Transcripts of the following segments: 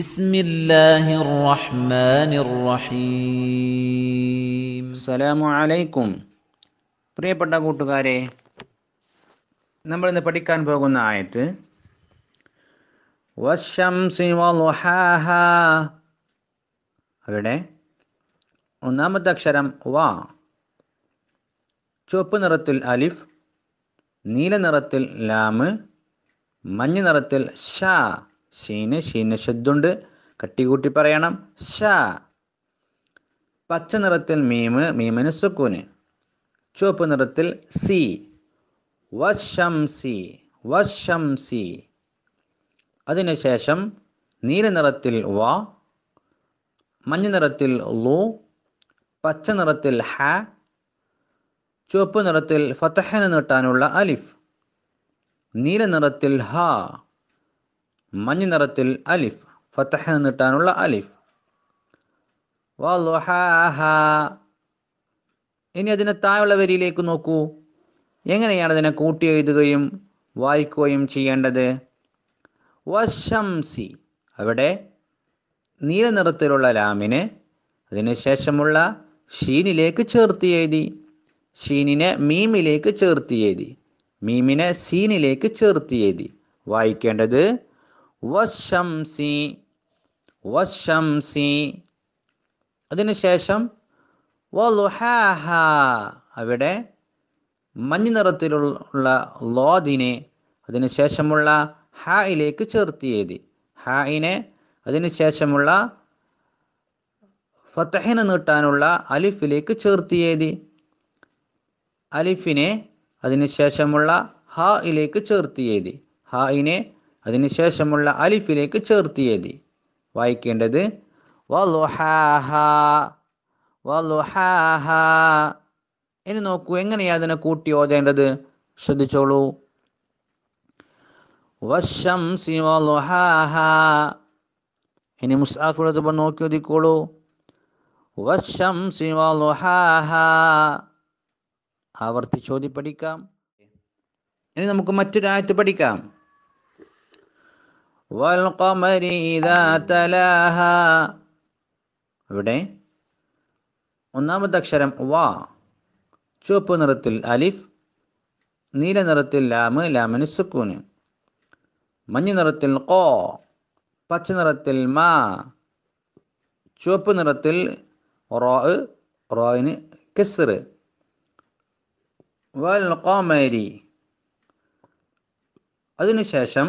بسم الله الرحمن الرحيم السلام عليكم പ്രിയപ്പെട്ട കൂട്ടുകാരെ നമ്മൾ ഇന്ന് പഠിക്കാൻ പോകുന്ന ആയത്ത് വശംസി വൽഹാഹാ അവിടെ ഒന്നാമത്തെ അക്ഷരം വാ ചുവപ്പ് നിറത്തിൽ അലിഫ് നീല നിറത്തിൽ ലാമ് മഞ്ഞ നിറത്തിൽ ഷാ ഷീന് ഷീന് ഷദ്ദുണ്ട് കട്ടികൂട്ടി പറയണം ഷാ പച്ച നിറത്തിൽ മീമ് മീമിന് സുക്കൂന് ചുവപ്പ് നിറത്തിൽ സി വശംസി വശംസി അതിനുശേഷം നീല നിറത്തിൽ വാ മഞ്ഞ നിറത്തിൽ ലൂ പച്ച നിറത്തിൽ ഹ ചുവപ്പ് നിറത്തിൽ ഫതഹന നീട്ടാനുള്ള അലിഫ് നീല നിറത്തിൽ ഹ മഞ്ഞ നിറത്തിൽ അലിഫ് ഫതഹന നീട്ടാനുള്ള അലിഫ് വൽഹാഹ ഇനി അതിനെ താഴെയുള്ള വരിയിലേക്ക് നോക്കൂ എങ്ങനെയാണ് അതിനെ കൂട്ടി എഴുതുകയും വായിക്കുകയും ചെയ്യേണ്ടത് വശംസി അവിടെ നീല നിറത്തിലുള്ള ലാമിനെ അതിനുശേഷമുള്ള ഷീനിലേക്ക് ചേർത്ത് എഴുതി ഷീനിനെ മീമിലേക്ക് ചേർത്ത് എഴുതി മീമിനെ സീനിലേക്ക് ചേർത്ത് എഴുതി വായിക്കേണ്ടത് വശംസി വശംസി അതിനുശേഷം വൽഹാഹ അവിടെ മഞ്ഞ നിറത്തിലുള്ള ലോദിനെ അതിനുശേഷമുള്ള ഹായിലേക്ക് ചേർത്ത് എഴുതി ഹായിനെ അതിനുശേഷമുള്ള ഫതഹിന് നീട്ടാനുള്ള അലിഫിലേക്ക് ചേർത്ത് എഴുതി അലിഫിനെ അതിനുശേഷമുള്ള ഹായിലേക്ക് ചേർത്ത് എഴുതി ഹായിനെ അതിനുശേഷമുള്ള അലിഫിലേക്ക് ചേർത്ത് എഴുതി വായിക്കേണ്ടത് വൽഹാഹ വൽഹാഹ ഇനി നോക്കൂ എങ്ങനെയാണ് അതിനെ കൂട്ടി ഓതേണ്ടത് ശ്രദ്ധിച്ചോളൂ വശംസി വൽഹാഹ ഇനി മുസ്അഫുലത്ത് നോക്കി ഓതിക്കോളൂ വശംസി വൽഹാഹ ആവർത്തിച്ചോതി പഠിക്കാം ഇനി നമുക്ക് മറ്റൊരായത്ത് പഠിക്കാം വൽഖമരി ഇദാ തലാഹ ഇവിടെ ഒന്നാമത്തെ അക്ഷരം വാ ചുവപ്പ് നിറത്തിൽ അലിഫ് നീല നിറത്തിൽ ലാമ് ലാമിന് സുക്കൂന് മഞ്ഞ നിറത്തിൽ ഖാ പച്ച നിറത്തിൽ മാ ചുവപ്പ് നിറത്തിൽ റാ റായിന് കസ്ർ വൽഖമരി അതിനുശേഷം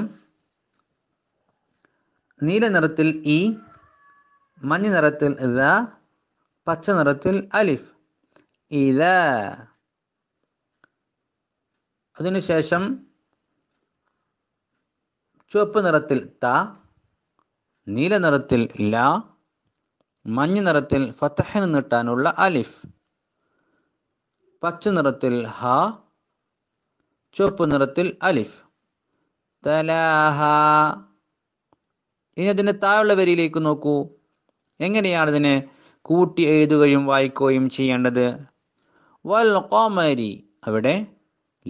നീല നിറത്തിൽ ഇ മഞ്ഞ നിറത്തിൽ ദാ പച്ച നിറത്തിൽ അലിഫ് ഇദാ അതിനുശേഷം ചുവപ്പ് നിറത്തിൽ ത നീല നിറത്തിൽ ല മഞ്ഞ നിറത്തിൽ ഫതഹിന് നീട്ടാനുള്ള അലിഫ് പച്ച നിറത്തിൽ ഹ ചുവപ്പ് നിറത്തിൽ അലിഫ് തലാഹ ഇനി അതിൻ്റെ താഴെയുള്ള വരിയിലേക്ക് നോക്കൂ എങ്ങനെയാണ് ഇതിനെ കൂട്ടി എഴുതുകയും വായിക്കുകയും ചെയ്യേണ്ടത് വൽഖമരി അവിടെ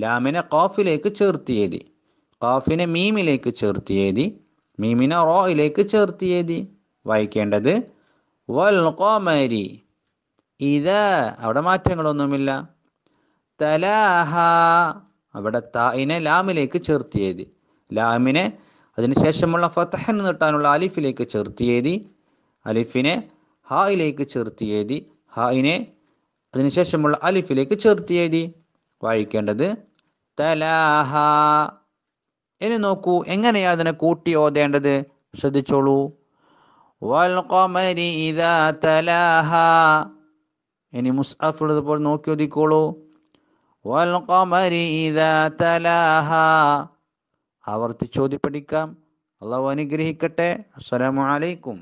ലാമിനെ ഖാഫിലേക്ക് ചേർത്ത് എഴുതി ഖാഫിനെ മീമിലേക്ക് ചേർത്ത് എഴുതി മീമിനെ റോയിലേക്ക് ചേർത്ത് എഴുതി വായിക്കേണ്ടത് വൽഖമരി ഇദാ അവിടെ മാറ്റങ്ങളൊന്നുമില്ല തലാഹ അവിടെ താഇനെ ലാമിലേക്ക് ചേർത്ത് എഴുതി ലാമിനെ അതിനുശേഷമുള്ള ഫതഹൻ നീട്ടാനുള്ള അലിഫിലേക്ക് ചേർത്ത് എഴുതി അലിഫിനെ ഹായിലേക്ക് ചേർത്ത് എഴുതി ഹായിനെ അതിനുശേഷമുള്ള അലിഫിലേക്ക് ചേർത്ത് എഴുതി വായിക്കേണ്ടത് തലാഹ ഇനി നോക്കൂ എങ്ങനെയാണ് അതിനെ കൂട്ടി ഓതേണ്ടത് ശ്രദ്ധിച്ചോളൂ വൽഖമരി ഇദാ തലാഹ ഇനി മുസ്അഫ് ഉള്ളതുപോലെ നോക്കി ഓതിക്കോളൂ വൽഖമരി ഇദാ തലാഹ ആവർത്തിച്ചോതി പഠിക്കാം അല്ലാഹു അനുഗ്രഹിക്കട്ടെ അസ്സലാമു അലൈക്കും